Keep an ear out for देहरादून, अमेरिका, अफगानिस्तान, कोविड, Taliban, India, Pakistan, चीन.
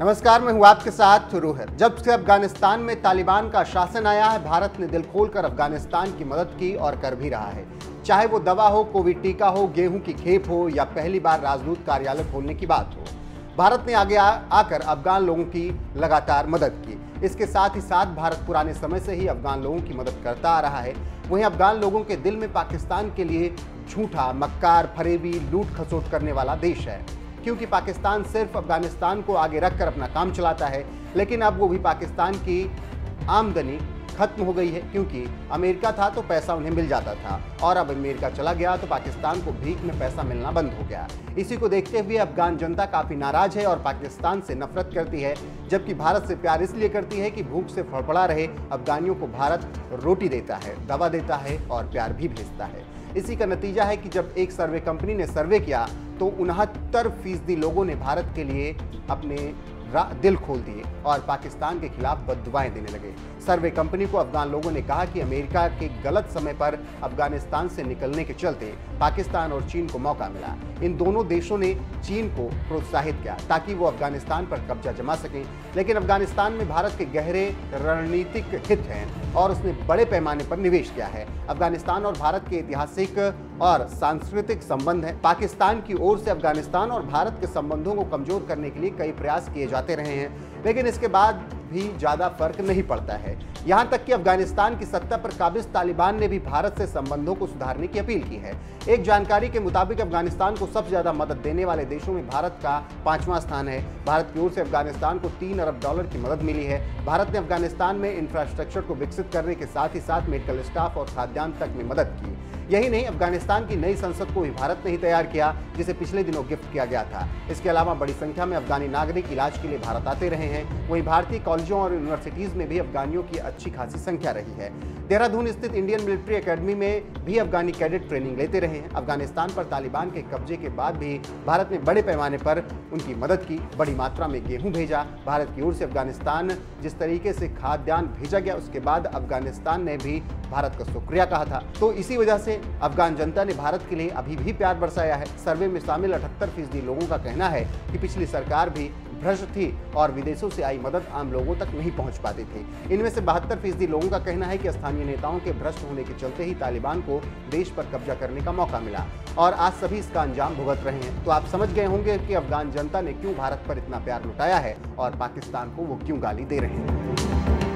नमस्कार, मैं हूं आपके साथ रोहित। जब से अफगानिस्तान में तालिबान का शासन आया है, भारत ने दिल खोलकर अफगानिस्तान की मदद की और कर भी रहा है। चाहे वो दवा हो, कोविड टीका हो, गेहूं की खेप हो या पहली बार राजदूत कार्यालय खोलने की बात हो, भारत ने आगे आकर अफगान लोगों की लगातार मदद की। इसके साथ ही साथ भारत पुराने समय से ही अफगान लोगों की मदद करता आ रहा है। वहीं अफगान लोगों के दिल में पाकिस्तान के लिए झूठा, मक्कार, फरेबी, लूट खसोट करने वाला देश है, क्योंकि पाकिस्तान सिर्फ अफगानिस्तान को आगे रखकर अपना काम चलाता है। लेकिन अब वो भी पाकिस्तान की आमदनी खत्म हो गई है, क्योंकि अमेरिका था तो पैसा उन्हें मिल जाता था और अब अमेरिका चला गया तो पाकिस्तान को भीख में पैसा मिलना बंद हो गया। इसी को देखते हुए अफगान जनता काफ़ी नाराज है और पाकिस्तान से नफरत करती है, जबकि भारत से प्यार इसलिए करती है कि भूख से फड़फड़ा रहे अफगानियों को भारत रोटी देता है, दवा देता है और प्यार भी भेजता है। इसी का नतीजा है कि जब एक सर्वे कंपनी ने सर्वे किया तो 69% लोगों ने भारत के लिए अपने दिल खोल दिए और पाकिस्तान के खिलाफ बददुआएं देने लगे। सर्वे कंपनी को अफगान लोगों ने कहा कि अमेरिका के गलत समय पर अफगानिस्तान से निकलने के चलते पाकिस्तान और चीन को मौका मिला। इन दोनों देशों ने चीन को प्रोत्साहित किया ताकि वो अफगानिस्तान पर कब्जा जमा सकें, लेकिन अफगानिस्तान में भारत के गहरे रणनीतिक हित हैं और उसने बड़े पैमाने पर निवेश किया है। अफगानिस्तान और भारत के ऐतिहासिक और सांस्कृतिक संबंध हैं। पाकिस्तान की ओर से अफगानिस्तान और भारत के संबंधों को कमजोर करने के लिए कई प्रयास किए जाते रहे हैं, लेकिन इसके बाद भी ज़्यादा फर्क नहीं पड़ता है। यहाँ तक कि अफगानिस्तान की सत्ता पर काबिज तालिबान ने भी भारत से संबंधों को सुधारने की अपील की है। एक जानकारी के मुताबिक अफगानिस्तान को सबसे ज़्यादा मदद देने वाले देशों में भारत का 5वां स्थान है। भारत की ओर से अफगानिस्तान को $3 अरब की मदद मिली है। भारत ने अफगानिस्तान में इंफ्रास्ट्रक्चर को विकसित करने के साथ ही साथ मेडिकल स्टाफ और खाद्यान्न तक में मदद की। यही नहीं, अफगानिस्तान की नई संसद को भी भारत ने ही तैयार किया, जिसे पिछले दिनों गिफ्ट किया गया था। इसके अलावा बड़ी संख्या में अफगानी नागरिक इलाज के लिए भारत आते रहे हैं। वहीं भारतीय कॉलेजों और यूनिवर्सिटीज़ में भी अफगानियों की अच्छी खासी संख्या रही है। देहरादून स्थित इंडियन मिलिट्री एकेडमी में भी अफगानी कैडेट ट्रेनिंग लेते रहे हैं। अफगानिस्तान पर तालिबान के कब्जे के बाद भी भारत ने बड़े पैमाने पर उनकी मदद की, बड़ी मात्रा में गेहूं भेजा। भारत की ओर से अफगानिस्तान जिस तरीके से खाद्यान्न भेजा गया, उसके बाद अफगानिस्तान ने भी भारत का शुक्रिया कहा था। तो इसी वजह से अफगान जनता ने भारत के लिए अभी भी प्यार बरसाया है। सर्वे में शामिल 78% लोगों का कहना है कि पिछली सरकार भी भ्रष्ट थी और विदेशों से आई मदद आम लोगों तक नहीं पहुंच पाती थी। इनमें से 72% लोगों का कहना है कि स्थानीय नेताओं के भ्रष्ट होने के चलते ही तालिबान को देश पर कब्जा करने का मौका मिला और आज सभी इसका अंजाम भुगत रहे हैं। तो आप समझ गए होंगे कि अफगान जनता ने क्यों भारत पर इतना प्यार लुटाया है और पाकिस्तान को वो क्यों गाली दे रहे हैं।